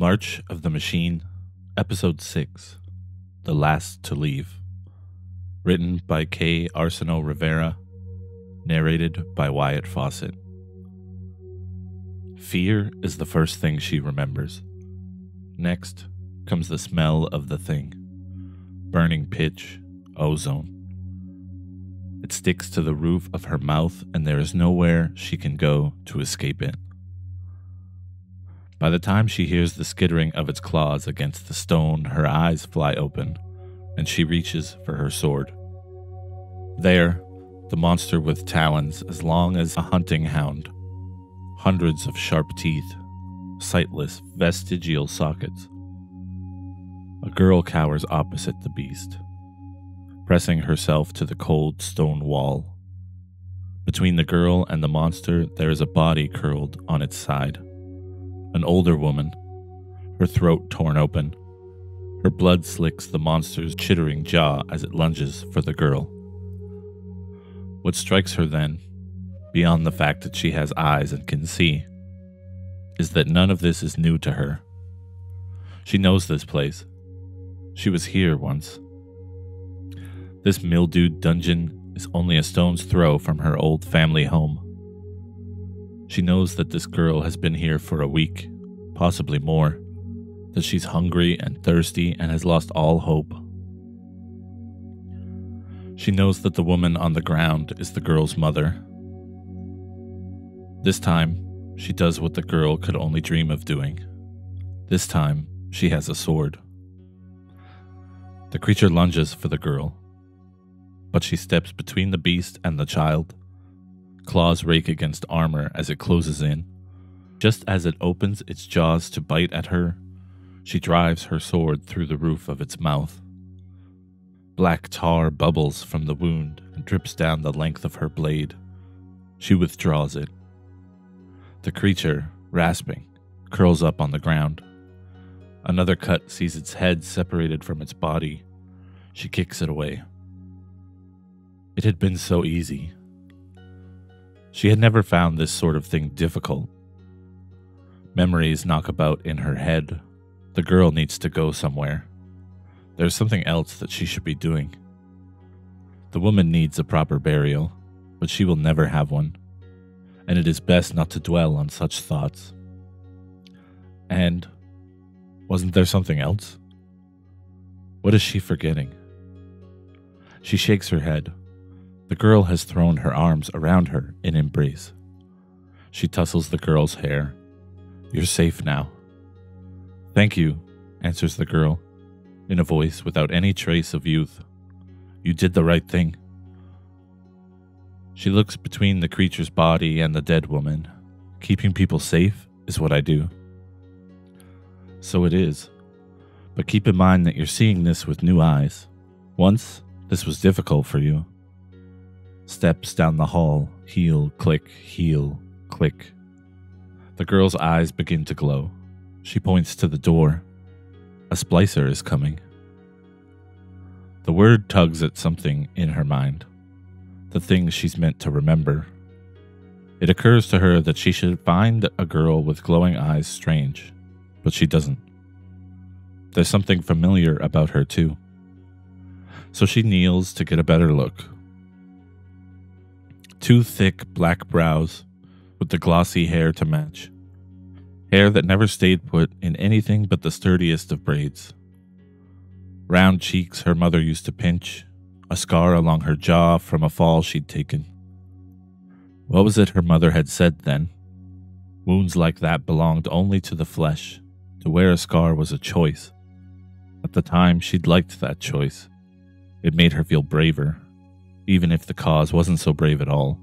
March of the Machine, Episode 6, The Last to Leave. Written by K. Arsenault Rivera. Narrated by Wyatt Fossett. Fear is the first thing she remembers. Next comes the smell of the thing. Burning pitch, ozone. It sticks to the roof of her mouth and there is nowhere she can go to escape it. By the time she hears the skittering of its claws against the stone, her eyes fly open, and she reaches for her sword. There, the monster with talons as long as a hunting hound, hundreds of sharp teeth, sightless vestigial sockets. A girl cowers opposite the beast, pressing herself to the cold stone wall. Between the girl and the monster, there is a body curled on its side. An older woman, her throat torn open. Her blood slicks the monster's chittering jaw as it lunges for the girl. What strikes her then, beyond the fact that she has eyes and can see, is that none of this is new to her. She knows this place. She was here once. This mildewed dungeon is only a stone's throw from her old family home. She knows that this girl has been here for a week, possibly more, that she's hungry and thirsty and has lost all hope. She knows that the woman on the ground is the girl's mother. This time, she does what the girl could only dream of doing. This time, she has a sword. The creature lunges for the girl, but she steps between the beast and the child. Claws rake against armor as it closes in. Just as it opens its jaws to bite at her, she drives her sword through the roof of its mouth. Black tar bubbles from the wound and drips down the length of her blade. She withdraws it. The creature, rasping, curls up on the ground. Another cut sees its head separated from its body. She kicks it away. It had been so easy. She had never found this sort of thing difficult. Memories knock about in her head. The girl needs to go somewhere. There's something else that she should be doing. The woman needs a proper burial, but she will never have one, and it is best not to dwell on such thoughts. And wasn't there something else? What is she forgetting? She shakes her head. The girl has thrown her arms around her in embrace. She tussles the girl's hair. "You're safe now." "Thank you," answers the girl, in a voice without any trace of youth. "You did the right thing." She looks between the creature's body and the dead woman. "Keeping people safe is what I do." "So it is. But keep in mind that you're seeing this with new eyes. Once, this was difficult for you." Steps down the hall, heel, click, heel, click. The girl's eyes begin to glow. She points to the door. A splicer is coming. The word tugs at something in her mind, the thing she's meant to remember. It occurs to her that she should find a girl with glowing eyes strange, but she doesn't. There's something familiar about her too. So she kneels to get a better look. Two thick black brows with the glossy hair to match. Hair that never stayed put in anything but the sturdiest of braids. Round cheeks her mother used to pinch, a scar along her jaw from a fall she'd taken. What was it her mother had said then? Wounds like that belonged only to the flesh. To wear a scar was a choice. At the time, she'd liked that choice. It made her feel braver, even if the cause wasn't so brave at all.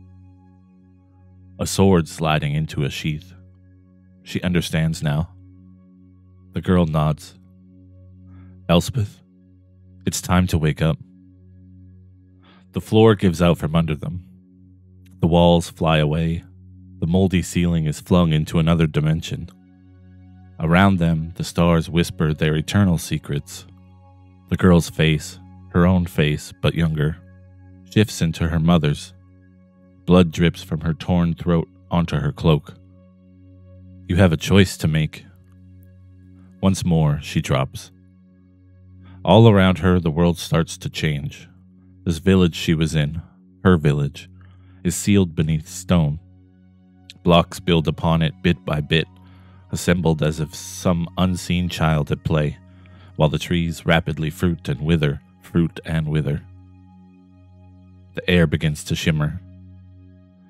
A sword sliding into a sheath. She understands now. The girl nods. "Elspeth, it's time to wake up." The floor gives out from under them. The walls fly away. The moldy ceiling is flung into another dimension. Around them, the stars whisper their eternal secrets. The girl's face, her own face, but younger, shifts into her mother's. Blood drips from her torn throat onto her cloak. "You have a choice to make. Once more, she drops. All around her, the world starts to change. This village she was in, her village, is sealed beneath stone. Blocks build upon it bit by bit, assembled as if some unseen child at play, while the trees rapidly fruit and wither. The air begins to shimmer.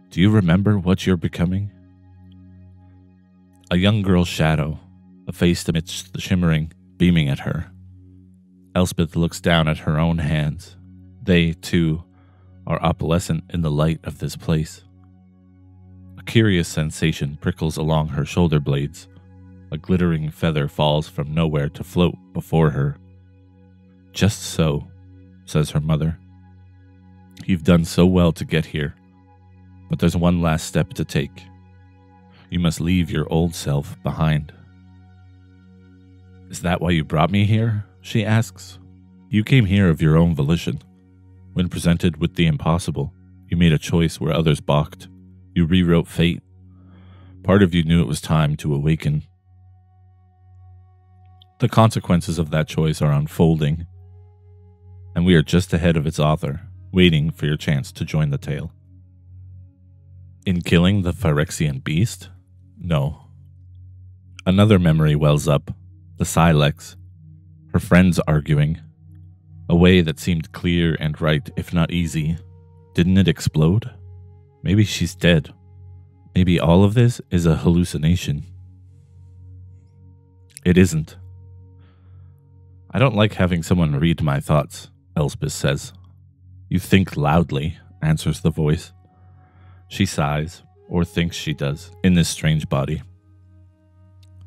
Do you remember what you're becoming? A young girl's shadow, effaced amidst the shimmering, beaming at her. Elspeth looks down at her own hands. They, too, are opalescent in the light of this place. A curious sensation prickles along her shoulder blades. A glittering feather falls from nowhere to float before her. "Just so," says her mother. "You've done so well to get here, but there's one last step to take. You must leave your old self behind." "Is that why you brought me here?" she asks. "You came here of your own volition. When presented with the impossible, you made a choice where others balked. You rewrote fate. Part of you knew it was time to awaken. The consequences of that choice are unfolding, and we are just ahead of its author, waiting for your chance to join the tale." In killing the Phyrexian beast? No. Another memory wells up, the Silex, her friends arguing, a way that seemed clear and right, if not easy. Didn't it explode? Maybe she's dead. Maybe all of this is a hallucination. It isn't. "I don't like having someone read my thoughts," Elspeth says. "You think loudly," answers the voice. She sighs, or thinks she does, in this strange body.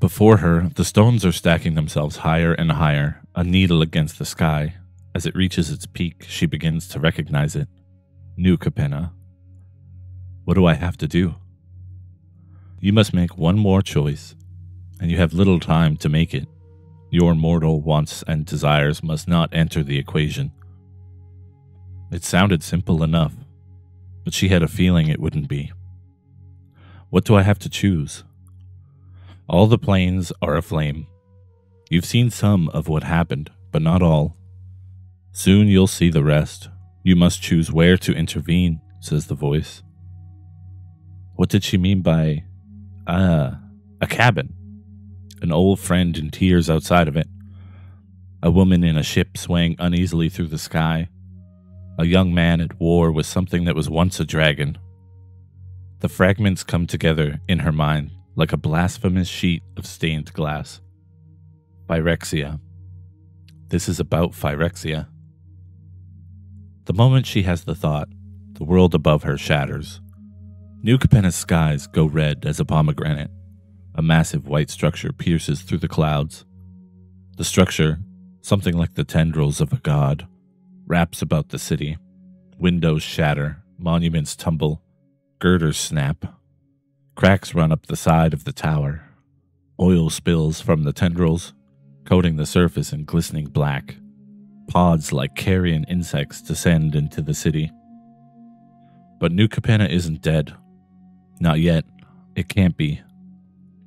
Before her, the stones are stacking themselves higher and higher, a needle against the sky. As it reaches its peak, she begins to recognize it. New Capenna. "What do I have to do?" "You must make one more choice, and you have little time to make it. Your mortal wants and desires must not enter the equation." It sounded simple enough, but she had a feeling it wouldn't be. "What do I have to choose?" All the plains are aflame. You've seen some of what happened, but not all. Soon you'll see the rest. "You must choose where to intervene," says the voice. What did she mean by, a cabin? An old friend in tears outside of it. A woman in a ship swaying uneasily through the sky. A young man at war with something that was once a dragon. The fragments come together in her mind like a blasphemous sheet of stained glass. Phyrexia. This is about Phyrexia. The moment she has the thought, the world above her shatters. New Capenna's skies go red as a pomegranate. A massive white structure pierces through the clouds. The structure, something like the tendrils of a god, wraps about the city. Windows shatter, monuments tumble, girders snap. Cracks run up the side of the tower. Oil spills from the tendrils, coating the surface in glistening black. Pods like carrion insects descend into the city. But New Capenna isn't dead. Not yet. It can't be.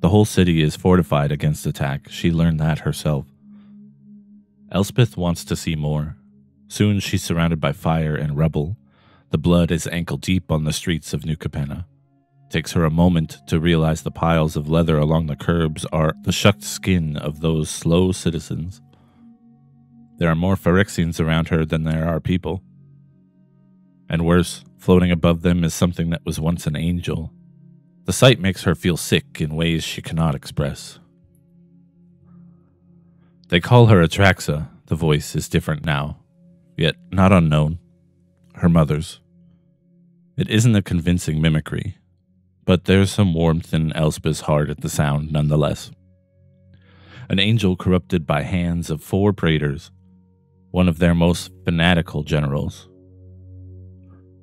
The whole city is fortified against attack. She learned that herself. Elspeth wants to see more. Soon she's surrounded by fire and rubble. The blood is ankle-deep on the streets of New Capenna. It takes her a moment to realize the piles of leather along the curbs are the shucked skin of those slow citizens. There are more Phyrexians around her than there are people. And worse, floating above them is something that was once an angel. The sight makes her feel sick in ways she cannot express. They call her Atraxa. The voice is different now, yet not unknown. Her mother's. It isn't a convincing mimicry, but there's some warmth in Elspeth's heart at the sound nonetheless. An angel corrupted by hands of four praetors, one of their most fanatical generals.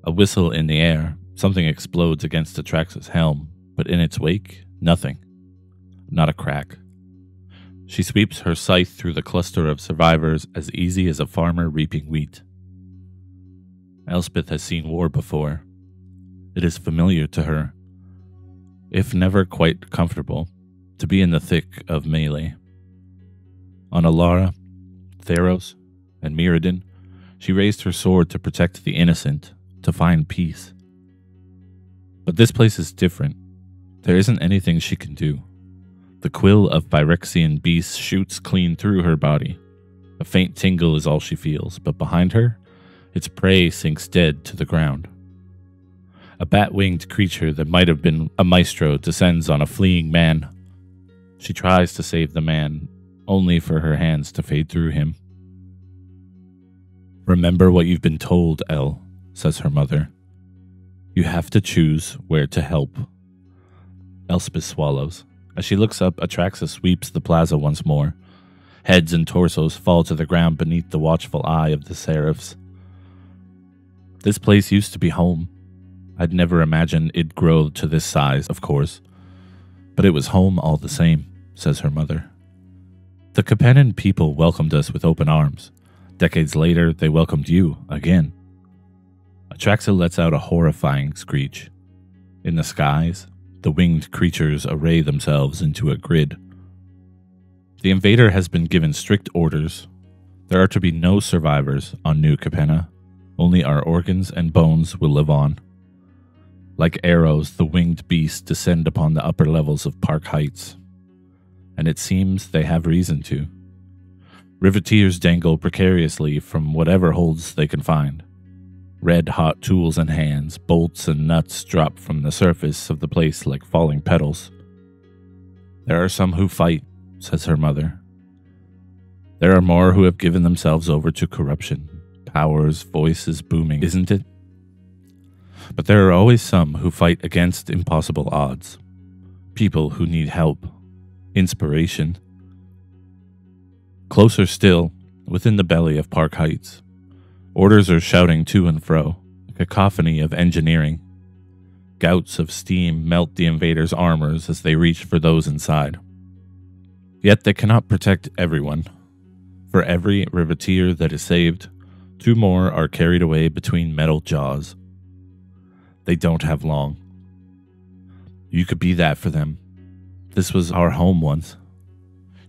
A whistle in the air, something explodes against Atraxa's helm, but in its wake, nothing. Not a crack. She sweeps her scythe through the cluster of survivors as easy as a farmer reaping wheat. Elspeth has seen war before. It is familiar to her, if never quite comfortable, to be in the thick of melee. On Alara, Theros, and Mirrodin, she raised her sword to protect the innocent, to find peace. But this place is different. There isn't anything she can do. The quill of Phyrexian beasts shoots clean through her body. A faint tingle is all she feels, but behind her, its prey sinks dead to the ground. A bat-winged creature that might have been a maestro descends on a fleeing man. She tries to save the man, only for her hands to fade through him. "Remember what you've been told, El," says her mother. "You have to choose where to help." Elspeth swallows. As she looks up, Atraxa sweeps the plaza once more. Heads and torsos fall to the ground beneath the watchful eye of the seraphims. This place used to be home. I'd never imagined it'd grow to this size, of course. But it was home all the same, says her mother. The Capennan people welcomed us with open arms. Decades later, they welcomed you again. Atraxa lets out a horrifying screech. In the skies, the winged creatures array themselves into a grid. The invader has been given strict orders. There are to be no survivors on New Capenna. Only our organs and bones will live on. Like arrows, the winged beasts descend upon the upper levels of Park Heights. And it seems they have reason to. Riveteers dangle precariously from whatever holds they can find. Red-hot tools and hands, bolts and nuts drop from the surface of the place like falling petals. "There are some who fight," says her mother. "There are more who have given themselves over to corruption. Powers, voices booming, isn't it? But there are always some who fight against impossible odds. People who need help, inspiration." Closer still, within the belly of Park Heights, orders are shouting to and fro, a cacophony of engineering. Gouts of steam melt the invaders' armors as they reach for those inside. Yet they cannot protect everyone. For every riveteer that is saved, two more are carried away between metal jaws. They don't have long. You could be that for them. This was our home once.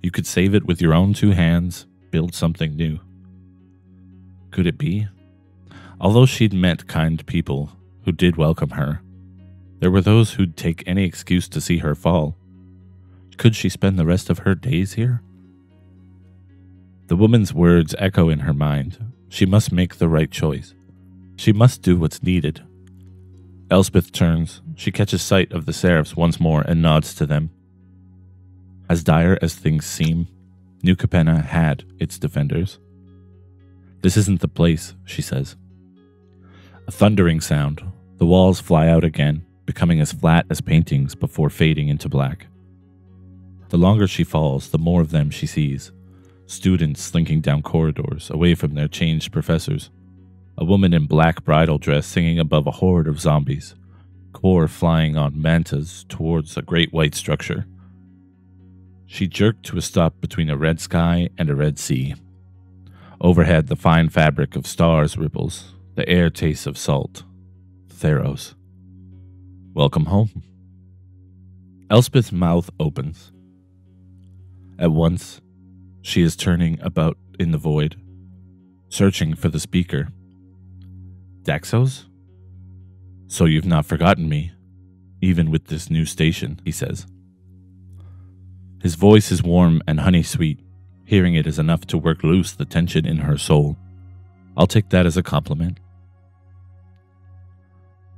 You could save it with your own two hands, build something new. Could it be? Although she'd met kind people who did welcome her, there were those who'd take any excuse to see her fall. Could she spend the rest of her days here? The woman's words echo in her mind. She must make the right choice. She must do what's needed. Elspeth turns. She catches sight of the seraphs once more and nods to them. As dire as things seem, New Capenna had its defenders. "This isn't the place," she says. A thundering sound. The walls fly out again, becoming as flat as paintings before fading into black. The longer she falls, the more of them she sees. Students slinking down corridors, away from their changed professors. A woman in black bridal dress singing above a horde of zombies. Kor flying on mantas towards a great white structure. She jerked to a stop between a red sky and a red sea. Overhead, the fine fabric of stars ripples, the air tastes of salt. Theros. Welcome home. Elspeth's mouth opens. At once, she is turning about in the void, searching for the speaker. "Daxos? So you've not forgotten me, even with this new station," he says. His voice is warm and honey-sweet. Hearing it is enough to work loose the tension in her soul. "I'll take that as a compliment."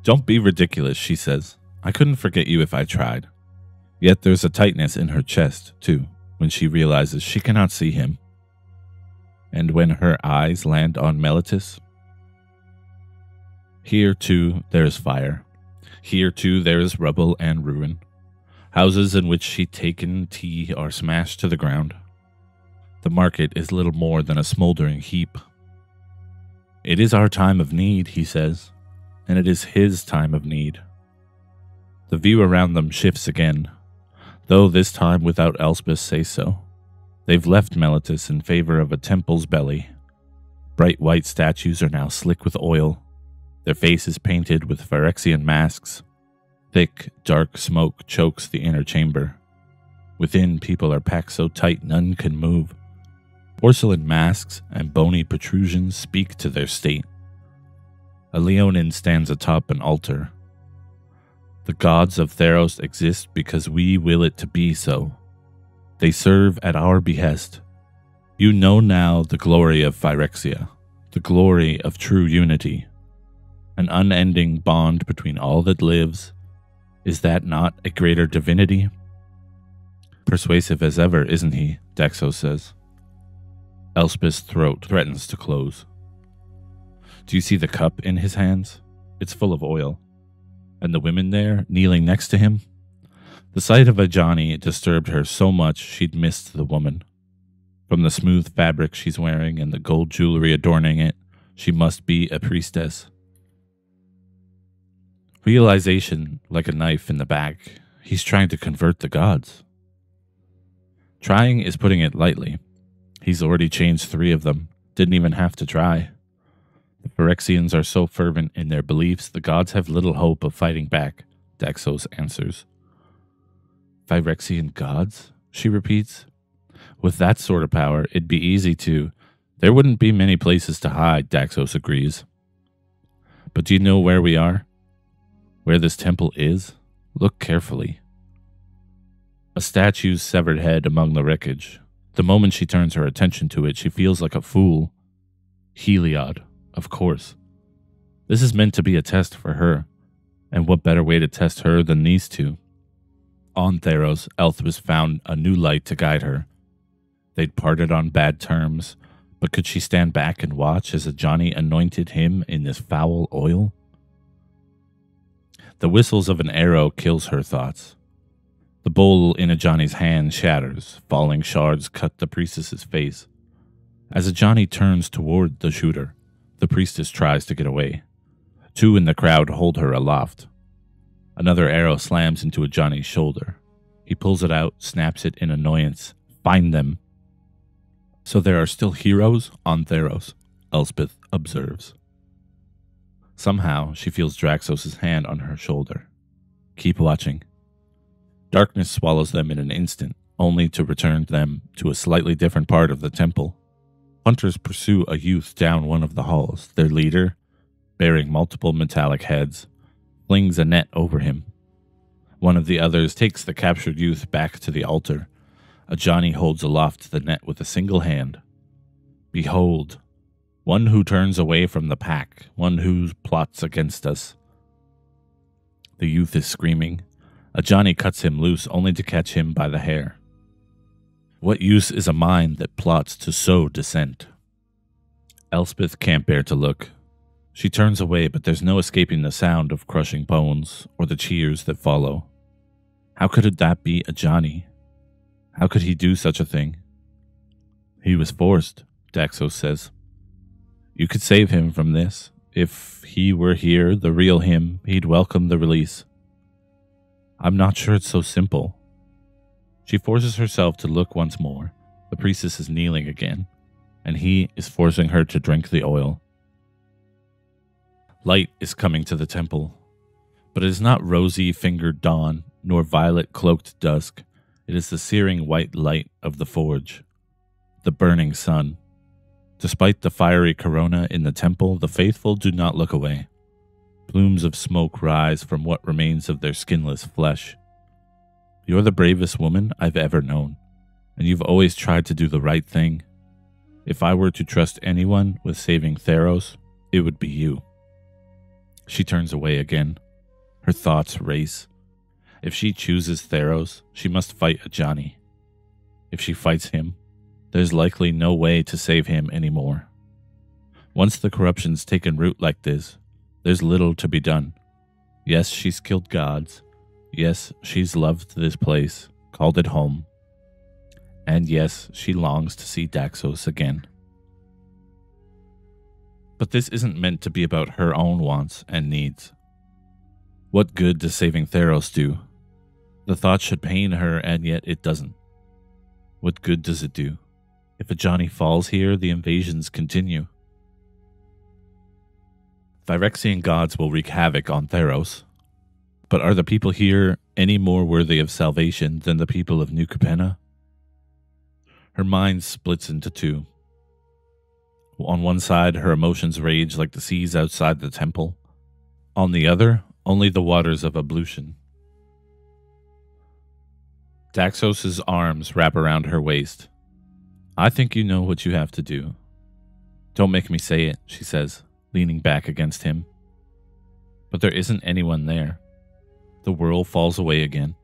"Don't be ridiculous," she says. "I couldn't forget you if I tried." Yet there's a tightness in her chest, too, when she realizes she cannot see him. And when her eyes land on Meletis. Here, too, there is fire. Here, too, there is rubble and ruin. Houses in which she'd taken tea are smashed to the ground. The market is little more than a smoldering heap. "It is our time of need," he says, and it is his time of need. The view around them shifts again, though this time without Elspeth says so. They've left Meletis in favor of a temple's belly. Bright white statues are now slick with oil. Their faces painted with Phyrexian masks. Thick, dark smoke chokes the inner chamber. Within, people are packed so tight none can move. Porcelain masks and bony protrusions speak to their state. A Leonin stands atop an altar. The gods of Theros exist because we will it to be so. They serve at our behest. You know now the glory of Phyrexia, the glory of true unity. An unending bond between all that lives. Is that not a greater divinity? Persuasive as ever, isn't he? Daxos says. Elspeth's throat threatens to close. Do you see the cup in his hands? It's full of oil. And the women there, kneeling next to him? The sight of Ajani disturbed her so much she'd missed the woman. From the smooth fabric she's wearing and the gold jewelry adorning it, she must be a priestess. Realization, like a knife in the back, he's trying to convert the gods. Trying is putting it lightly. He's already changed three of them, didn't even have to try. The Phyrexians are so fervent in their beliefs, the gods have little hope of fighting back, Daxos answers. Phyrexian gods? She repeats. With that sort of power, it'd be easy to... There wouldn't be many places to hide, Daxos agrees. But do you know where we are? Where this temple is? Look carefully. A statue's severed head among the wreckage. The moment she turns her attention to it, she feels like a fool. Heliod, of course. This is meant to be a test for her. And what better way to test her than these two? On Theros, Elspeth found a new light to guide her. They'd parted on bad terms, but could she stand back and watch as Ajani anointed him in this foul oil? The whistles of an arrow kills her thoughts. The bowl in Ajani's hand shatters, falling shards cut the priestess's face. As Ajani turns toward the shooter, the priestess tries to get away. Two in the crowd hold her aloft. Another arrow slams into Ajani's shoulder. He pulls it out, snaps it in annoyance. Find them. So there are still heroes on Theros, Elspeth observes. Somehow, she feels Draxos' hand on her shoulder. Keep watching. Darkness swallows them in an instant, only to return them to a slightly different part of the temple. Hunters pursue a youth down one of the halls. Their leader, bearing multiple metallic heads, flings a net over him. One of the others takes the captured youth back to the altar. Ajani holds aloft the net with a single hand. Behold, one who turns away from the pack, one who plots against us. The youth is screaming. Ajani cuts him loose only to catch him by the hair. What use is a mind that plots to sow dissent? Elspeth can't bear to look. She turns away, but there's no escaping the sound of crushing bones or the cheers that follow. How could that be Ajani? How could he do such a thing? He was forced, Daxos says. You could save him from this. If he were here, the real him, he'd welcome the release. I'm not sure it's so simple. She forces herself to look once more. The priestess is kneeling again, and he is forcing her to drink the oil. Light is coming to the temple, but it is not rosy-fingered dawn, nor violet-cloaked dusk. It is the searing white light of the forge, the burning sun. Despite the fiery corona in the temple, the faithful do not look away. Plumes of smoke rise from what remains of their skinless flesh. You're the bravest woman I've ever known, and you've always tried to do the right thing. If I were to trust anyone with saving Theros, it would be you. She turns away again. Her thoughts race. If she chooses Theros, she must fight Ajani. If she fights him, there's likely no way to save him anymore. Once the corruption's taken root like this, there's little to be done. Yes, she's killed gods. Yes, she's loved this place, called it home. And yes, she longs to see Daxos again. But this isn't meant to be about her own wants and needs. What good does saving Theros do? The thought should pain her, and yet it doesn't. What good does it do? If Ajani falls here, the invasions continue. Phyrexian gods will wreak havoc on Theros. But are the people here any more worthy of salvation than the people of New Capenna? Her mind splits into two. On one side, her emotions rage like the seas outside the temple. On the other, only the waters of ablution. Daxos' arms wrap around her waist. I think you know what you have to do. Don't make me say it, she says, leaning back against him. But there isn't anyone there. The whirl falls away again.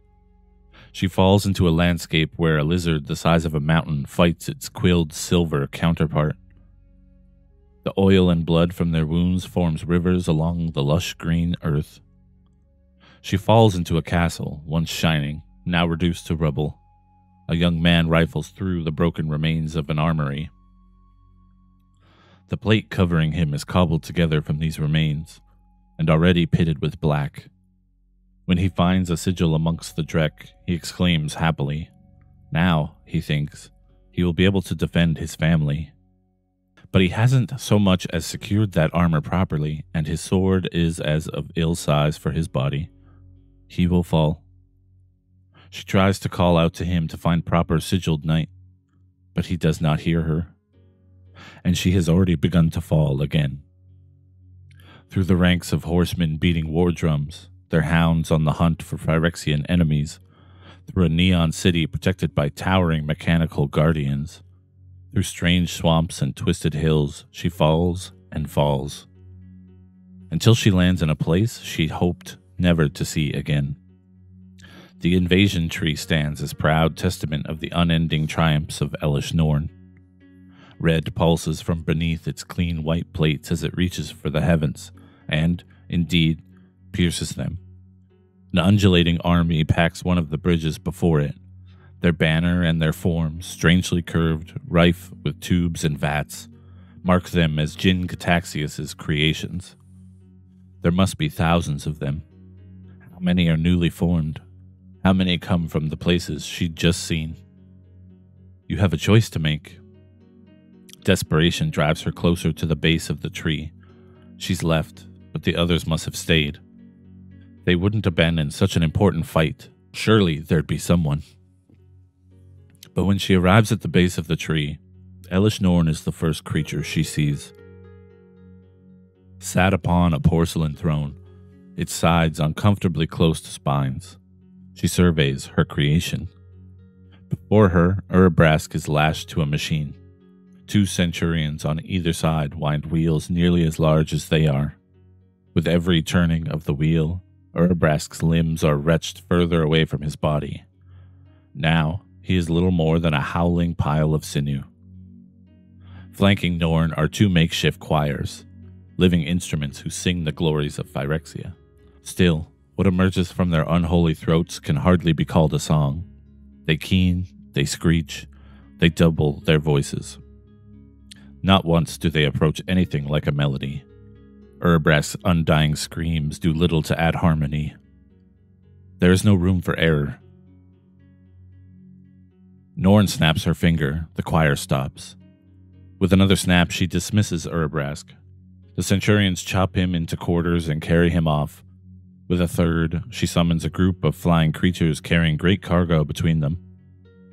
She falls into a landscape where a lizard the size of a mountain fights its quilled silver counterpart. The oil and blood from their wounds forms rivers along the lush green earth. She falls into a castle, once shining, now reduced to rubble. A young man rifles through the broken remains of an armory. The plate covering him is cobbled together from these remains, and already pitted with black. When he finds a sigil amongst the dreck, he exclaims happily. Now, he thinks, he will be able to defend his family. But he hasn't so much as secured that armor properly, and his sword is as of ill size for his body. He will fall. She tries to call out to him to find proper sigiled knight, but he does not hear her, and she has already begun to fall again. Through the ranks of horsemen beating war drums, their hounds on the hunt for Phyrexian enemies, through a neon city protected by towering mechanical guardians, through strange swamps and twisted hills, she falls and falls, until she lands in a place she hoped never to see again. The invasion tree stands as proud testament of the unending triumphs of Elish Norn. Red pulses from beneath its clean white plates as it reaches for the heavens, and, indeed, pierces them. An undulating army packs one of the bridges before it, their banner and their form, strangely curved, rife with tubes and vats, mark them as Jin-Gitaxias' creations. There must be thousands of them. How many are newly formed? How many come from the places she'd just seen? You have a choice to make. Desperation drives her closer to the base of the tree. She's left, but the others must have stayed. They wouldn't abandon such an important fight. Surely there'd be someone. But when she arrives at the base of the tree, Elish Norn is the first creature she sees. Sat upon a porcelain throne, its sides uncomfortably close to spines, she surveys her creation. Before her, Urabrask is lashed to a machine. Two centurions on either side wind wheels nearly as large as they are. With every turning of the wheel, Urabrask's limbs are wrenched further away from his body. Now, he is little more than a howling pile of sinew. Flanking Norn are two makeshift choirs, living instruments who sing the glories of Phyrexia. Still, what emerges from their unholy throats can hardly be called a song. They keen, they screech, they double their voices. Not once do they approach anything like a melody. Urabrask's undying screams do little to add harmony. There is no room for error. Norn snaps her finger, the choir stops. With another snap, she dismisses Urabrask. The centurions chop him into quarters and carry him off. With a third, she summons a group of flying creatures carrying great cargo between them.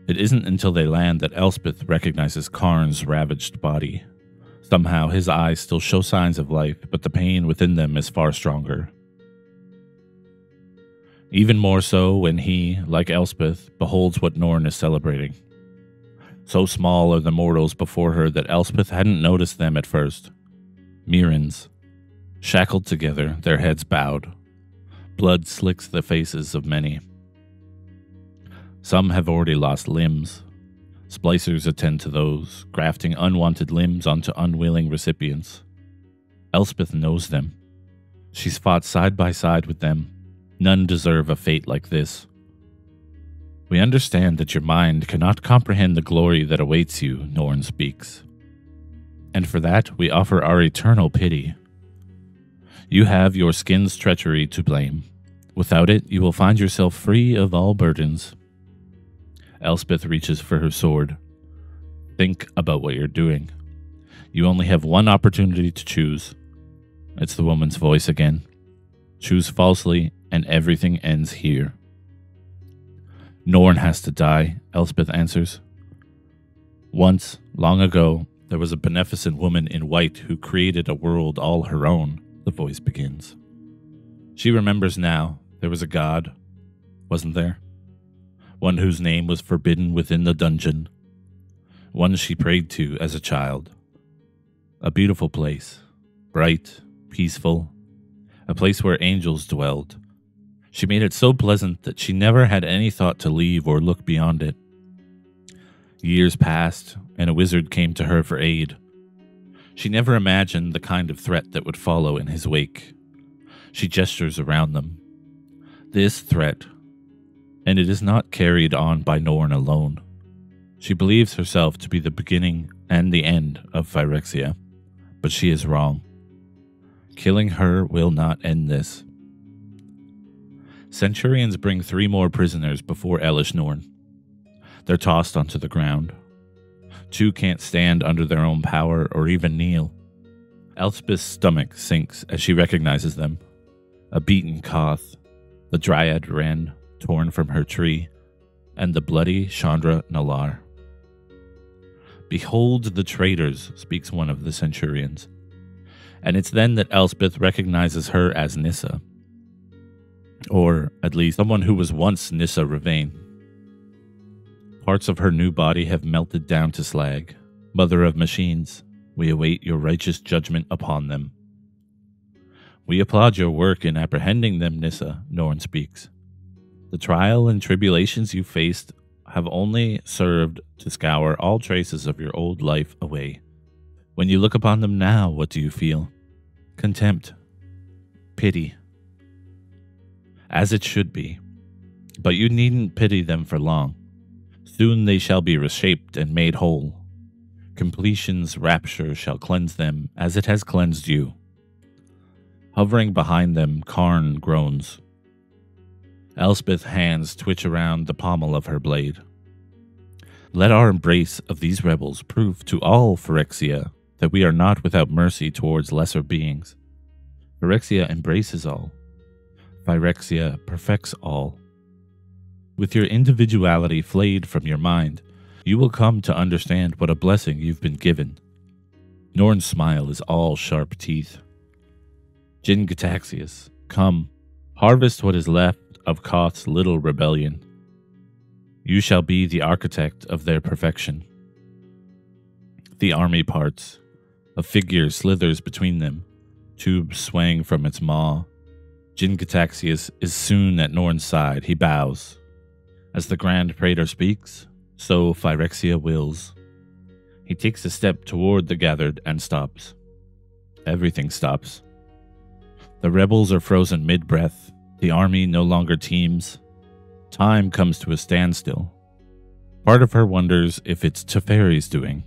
It isn't until they land that Elspeth recognizes Karn's ravaged body. Somehow, his eyes still show signs of life, but the pain within them is far stronger. Even more so when he, like Elspeth, beholds what Norn is celebrating. So small are the mortals before her that Elspeth hadn't noticed them at first. Mirrodins. Shackled together, their heads bowed. Blood slicks the faces of many. Some have already lost limbs. Splicers attend to those, grafting unwanted limbs onto unwilling recipients. Elspeth knows them. She's fought side by side with them. None deserve a fate like this. We understand that your mind cannot comprehend the glory that awaits you, Norn speaks. And for that, we offer our eternal pity. You have your skin's treachery to blame. Without it, you will find yourself free of all burdens. Elspeth reaches for her sword. Think about what you're doing. You only have one opportunity to choose. It's the woman's voice again. Choose falsely, and everything ends here. Norn has to die, Elspeth answers. Once, long ago, there was a beneficent woman in white who created a world all her own, the voice begins. She remembers now there was a god, wasn't there? One whose name was forbidden within the dungeon. One she prayed to as a child. A beautiful place, bright, peaceful, a place where angels dwelled. She made it so pleasant that she never had any thought to leave or look beyond it. Years passed, and a wizard came to her for aid. She never imagined the kind of threat that would follow in his wake. She gestures around them. This threat, and it is not carried on by Norn alone. She believes herself to be the beginning and the end of Phyrexia, but she is wrong. Killing her will not end this. Centurions bring three more prisoners before Elish Norn. They're tossed onto the ground. Two can't stand under their own power or even kneel. Elspeth's stomach sinks as she recognizes them. A beaten Koth, the Dryad Wrenn torn from her tree, and the bloody Chandra Nalaar. "Behold the traitors," speaks one of the centurions. And it's then that Elspeth recognizes her as Nissa. Or, at least, someone who was once Nissa Revane. Parts of her new body have melted down to slag. Mother of machines, we await your righteous judgment upon them. We applaud your work in apprehending them, Nissa, Norn speaks. The trial and tribulations you faced have only served to scour all traces of your old life away. When you look upon them now, what do you feel? Contempt. Pity. As it should be. But you needn't pity them for long. Soon they shall be reshaped and made whole. Completion's rapture shall cleanse them as it has cleansed you. Hovering behind them, Karn groans. Elspeth's hands twitch around the pommel of her blade. Let our embrace of these rebels prove to all Phyrexia that we are not without mercy towards lesser beings. Phyrexia embraces all. Phyrexia perfects all. With your individuality flayed from your mind, you will come to understand what a blessing you've been given. Norn's smile is all sharp teeth. Jin-Gitaxias, come, harvest what is left of Koth's little rebellion. You shall be the architect of their perfection. The army parts. A figure slithers between them, tubes swaying from its maw. Jin-Gitaxias is soon at Norn's side. He bows. As the Grand Praetor speaks, so Phyrexia wills. He takes a step toward the gathered and stops. Everything stops. The rebels are frozen mid-breath. The army no longer teams. Time comes to a standstill. Part of her wonders if it's Teferi's doing.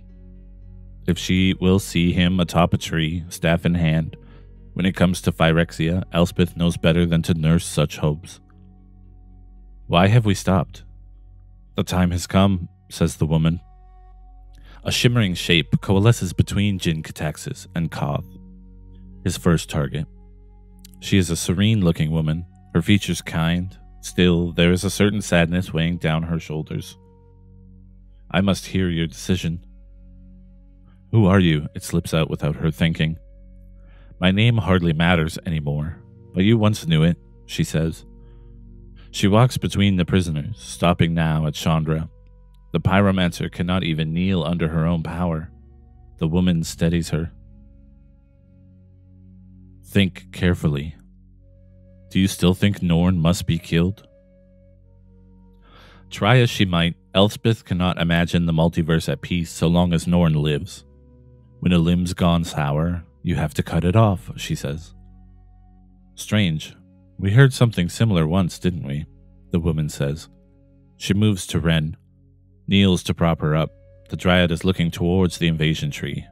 If she will see him atop a tree, staff in hand. When it comes to Phyrexia, Elspeth knows better than to nurse such hopes. Why have we stopped? The time has come, says the woman. A shimmering shape coalesces between Jin-Gitaxias and Koth, his first target. She is a serene-looking woman, her features kind. Still, there is a certain sadness weighing down her shoulders. I must hear your decision. Who are you? It slips out without her thinking. My name hardly matters anymore, but you once knew it, she says. She walks between the prisoners, stopping now at Chandra. The pyromancer cannot even kneel under her own power. The woman steadies her. Think carefully. Do you still think Norn must be killed? Try as she might, Elspeth cannot imagine the multiverse at peace so long as Norn lives. When a limb's gone sour, you have to cut it off, she says. Strange. We heard something similar once, didn't we? The woman says. She moves to Wrenn, kneels to prop her up. The Dryad is looking towards the invasion tree.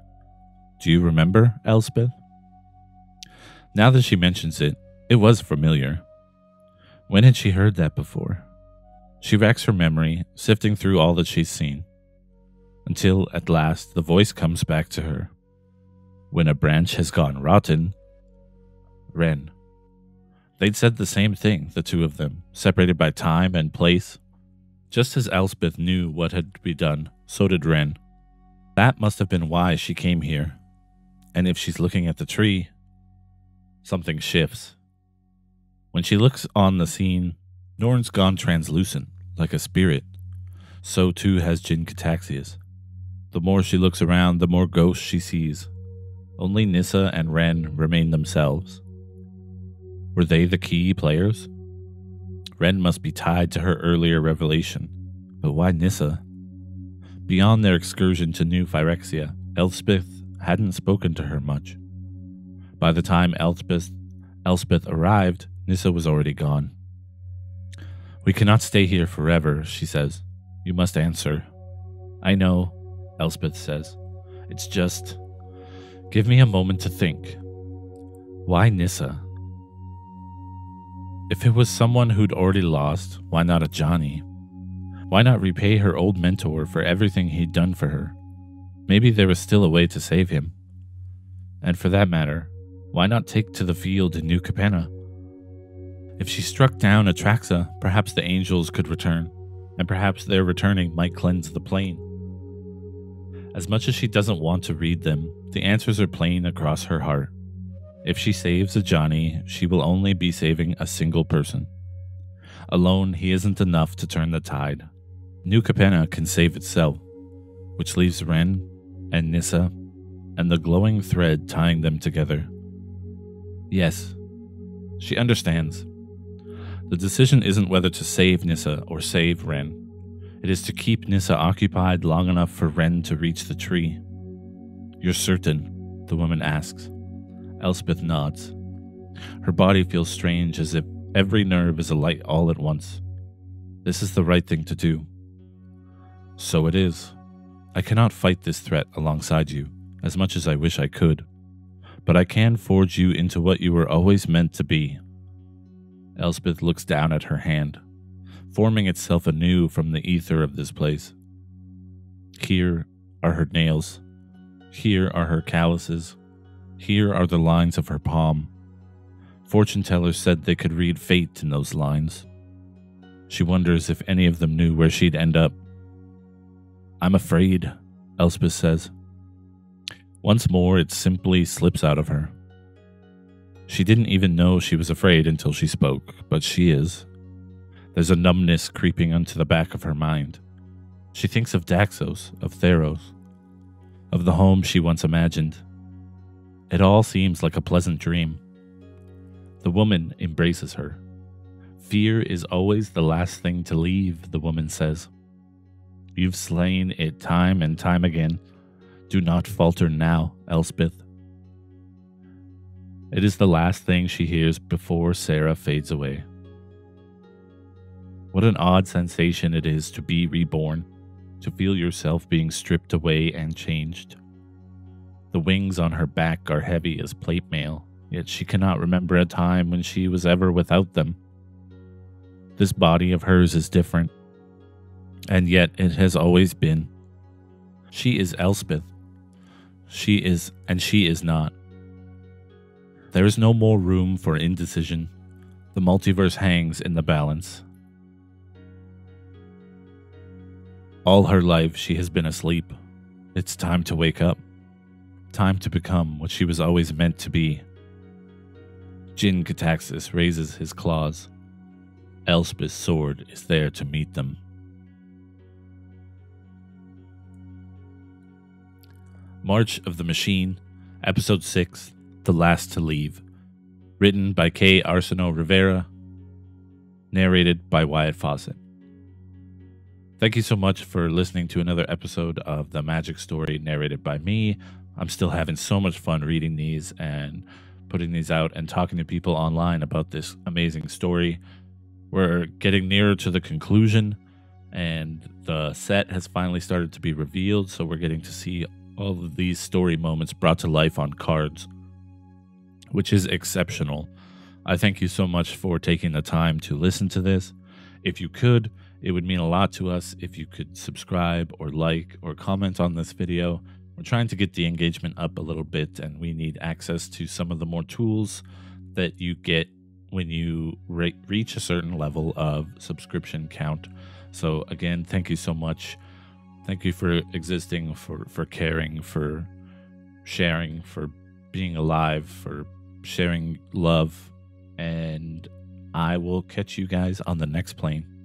Do you remember, Elspeth? Now that she mentions it, it was familiar. When had she heard that before? She racks her memory, sifting through all that she's seen. Until, at last, the voice comes back to her. When a branch has gone rotten, Wrenn. They'd said the same thing, the two of them, separated by time and place. Just as Elspeth knew what had to be done, so did Wrenn. That must have been why she came here. And if she's looking at the tree, something shifts. When she looks on the scene, Norn's gone translucent, like a spirit. So too has Jin-Gitaxias. The more she looks around, the more ghosts she sees. Only Nissa and Wrenn remain themselves. Were they the key players? Wrenn must be tied to her earlier revelation, but why Nissa? Beyond their excursion to New Phyrexia, Elspeth hadn't spoken to her much. By the time Elspeth arrived, Nissa was already gone. "We cannot stay here forever," she says. "You must answer." "I know," Elspeth says. "It's just... give me a moment to think." Why Nissa? If it was someone who'd already lost, why not Ajani? Why not repay her old mentor for everything he'd done for her? Maybe there was still a way to save him. And for that matter, why not take to the field in New Capenna? If she struck down Atraxa, perhaps the angels could return, and perhaps their returning might cleanse the plain. As much as she doesn't want to read them, the answers are plain across her heart. If she saves Ajani, she will only be saving a single person. Alone, he isn't enough to turn the tide. New Capenna can save itself, which leaves Wrenn and Nissa and the glowing thread tying them together. Yes, she understands. The decision isn't whether to save Nissa or save Wrenn. It is to keep Nissa occupied long enough for Wrenn to reach the tree. "You're certain?" the woman asks. Elspeth nods. Her body feels strange, as if every nerve is alight all at once. This is the right thing to do. "So it is. I cannot fight this threat alongside you, as much as I wish I could. But I can forge you into what you were always meant to be." Elspeth looks down at her hand, forming itself anew from the ether of this place. Here are her nails. Here are her calluses. Here are the lines of her palm. Fortune tellers said they could read fate in those lines. She wonders if any of them knew where she'd end up. "I'm afraid," Elspeth says. Once more, it simply slips out of her. She didn't even know she was afraid until she spoke, but she is. There's a numbness creeping onto the back of her mind. She thinks of Daxos, of Theros, of the home she once imagined. It all seems like a pleasant dream. The woman embraces her. "Fear is always the last thing to leave," the woman says. "You've slain it time and time again. Do not falter now, Elspeth." It is the last thing she hears before Sarah fades away. What an odd sensation it is to be reborn, to feel yourself being stripped away and changed. The wings on her back are heavy as plate mail, yet she cannot remember a time when she was ever without them. This body of hers is different, and yet it has always been. She is Elspeth. She is, and she is not. There is no more room for indecision. The multiverse hangs in the balance. All her life she has been asleep. It's time to wake up. Time to become what she was always meant to be. Jin-Gitaxias raises his claws. Elspeth's sword is there to meet them. March of the Machine, Episode 6, The Last to Leave. Written by K. Arsenault Rivera. Narrated by Wyatt Fossett. Thank you so much for listening to another episode of The Magic Story, narrated by me. I'm still having so much fun reading these and putting these out and talking to people online about this amazing story. We're getting nearer to the conclusion, and the set has finally started to be revealed, so we're getting to see all of these story moments brought to life on cards, which is exceptional. I thank you so much for taking the time to listen to this. If you could, it would mean a lot to us if you could subscribe or like or comment on this video. We're trying to get the engagement up a little bit, and we need access to some of the more tools that you get when you reach a certain level of subscription count. So again, thank you so much. Thank you for existing, for caring, for sharing, for being alive, for sharing love. And I will catch you guys on the next plane.